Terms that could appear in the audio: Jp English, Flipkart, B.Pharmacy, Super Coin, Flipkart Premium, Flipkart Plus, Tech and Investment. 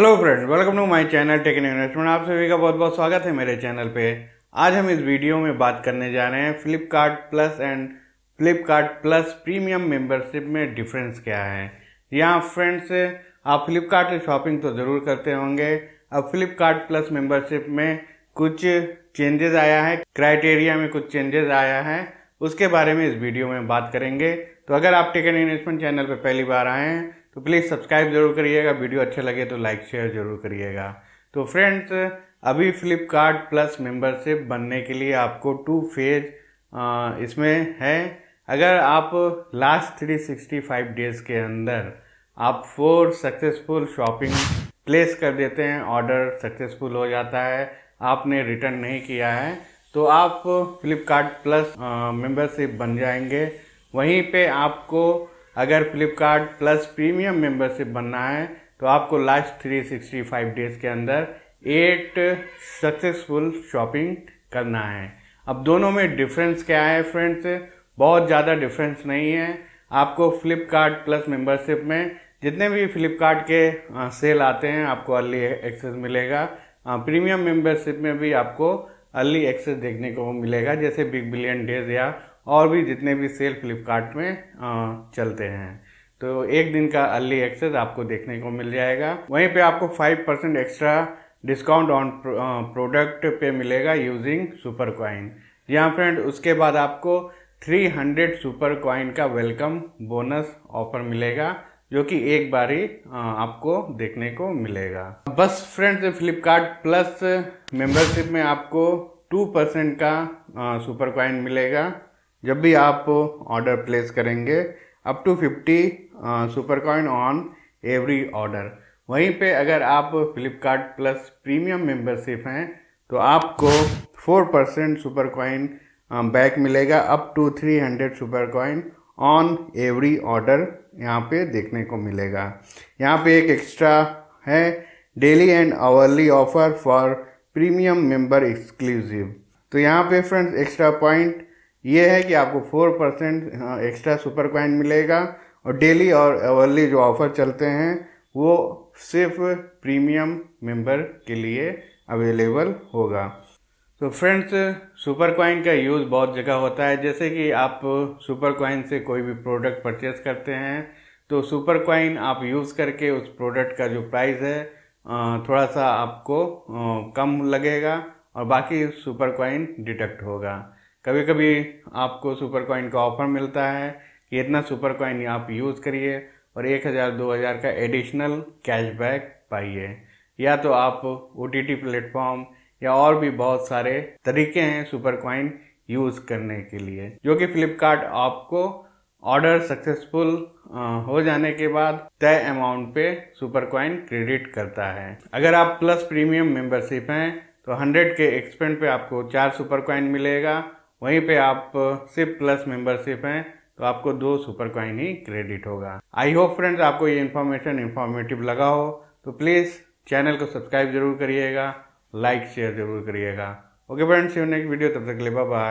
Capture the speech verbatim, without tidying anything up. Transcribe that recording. Hello friends, welcome to my channel tech and investment. आप सभी का बहुत बहुत स्वागत है मेरे चैनल पे। आज हम इस वीडियो में बात करने जा रहे हैं Flipkart plus and Flipkart plus premium membership में डिफरेंस क्या है। यहाँ फ्रेंड्स, आप फ्लिपकार्ट से शॉपिंग तो ज़रूर करते होंगे, अब फ्लिपकार्ट प्लस मेम्बरशिप में कुछ चेंजेस आया है, क्राइटेरिया में कुछ चेंजेस आया है, उसके बारे में इस वीडियो में बात करेंगे। तो अगर आप टेक एंड इन्वेस्टमेंट चैनल पर पहली बार आए हैं तो प्लीज़ सब्सक्राइब जरूर करिएगा, वीडियो अच्छा लगे तो लाइक शेयर जरूर करिएगा। तो फ्रेंड्स, अभी फ्लिपकार्ट प्लस मेंबरशिप बनने के लिए आपको टू फेज इसमें है। अगर आप last three sixty five days के अंदर आप फोर सक्सेसफुल शॉपिंग प्लेस कर देते हैं, ऑर्डर सक्सेसफुल हो जाता है, आपने रिटर्न नहीं किया है, तो आप फ्लिपकार्ट प्लस मेंबरशिप बन जाएंगे। वहीं पे आपको अगर फ्लिपकार्ट प्लस प्रीमियम मेंबरशिप बनना है तो आपको last three sixty five days के अंदर एट सक्सेसफुल शॉपिंग करना है। अब दोनों में डिफरेंस क्या है फ्रेंड्स? बहुत ज़्यादा डिफरेंस नहीं है। आपको फ्लिपकार्ट प्लस मेंबरशिप में जितने भी फ्लिपकार्ट के सेल आते हैं आपको अर्ली एक्सेस मिलेगा। प्रीमियम मेंबरशिप में भी आपको अर्ली एक्सेस देखने को मिलेगा, जैसे बिग बिलियन डेज़ या और भी जितने भी सेल फ्लिपकार्ट में चलते हैं, तो एक दिन का अर्ली एक्सेस आपको देखने को मिल जाएगा। वहीं पे आपको five percent extra discount on product पे मिलेगा यूजिंग सुपर कॉइन। यहाँ फ्रेंड, उसके बाद आपको थ्री हंड्रेड सुपर कॉइन का वेलकम बोनस ऑफर मिलेगा, जो कि एक बार ही आपको देखने को मिलेगा। बस फ्रेंड्स, फ्लिपकार्ट प्लस मेम्बरशिप में आपको टू परसेंट का सुपर कॉइन मिलेगा जब भी आप ऑर्डर प्लेस करेंगे, up to fifty super coin on every order. वहीं पे अगर आप फ्लिपकार्ट प्लस प्रीमियम मेंबरशिप हैं तो आपको four percent super coin back मिलेगा, up to three hundred super coin on every order यहाँ पे देखने को मिलेगा। यहाँ पे एक एक्स्ट्रा है, daily and hourly offer for premium member exclusive. तो यहाँ पे फ्रेंड्स एक्स्ट्रा पॉइंट ये है कि आपको four percent extra super coin मिलेगा और डेली और आवरली जो ऑफ़र चलते हैं वो सिर्फ प्रीमियम मेंबर के लिए अवेलेबल होगा। तो फ्रेंड्स, सुपर कॉइन का यूज़ बहुत जगह होता है, जैसे कि आप सुपर कॉइन से कोई भी प्रोडक्ट परचेस करते हैं तो सुपर कॉइन आप यूज़ करके उस प्रोडक्ट का जो प्राइस है थोड़ा सा आपको कम लगेगा और बाकी सुपर कॉइन डिडक्ट होगा। कभी कभी आपको सुपर कॉइन का ऑफ़र मिलता है कि इतना सुपर कॉइन आप यूज़ करिए और एक हज़ार दो हज़ार का एडिशनल कैशबैक पाइए, या तो आप ओ टी टी प्लेटफॉर्म या और भी बहुत सारे तरीके हैं सुपर कॉइन यूज़ करने के लिए, जो कि फ्लिपकार्ट आपको ऑर्डर सक्सेसफुल हो जाने के बाद तय अमाउंट पे सुपर कॉइन क्रेडिट करता है। अगर आप प्लस प्रीमियम मेंबरशिप हैं तो हंड्रेड के एक्सपेंड पे आपको चार सुपर कॉइन मिलेगा, वहीं पे आप सिर्फ प्लस मेंबरशिप हैं तो आपको दो सुपर कॉइन ही क्रेडिट होगा। आई होप फ्रेंड्स आपको ये इन्फॉर्मेशन इन्फॉर्मेटिव लगा हो, तो प्लीज़ चैनल को सब्सक्राइब जरूर करिएगा, लाइक शेयर जरूर करिएगा। ओके फ्रेंड्स, नेक्स्ट वीडियो, तब तक के लिए बाय बाय।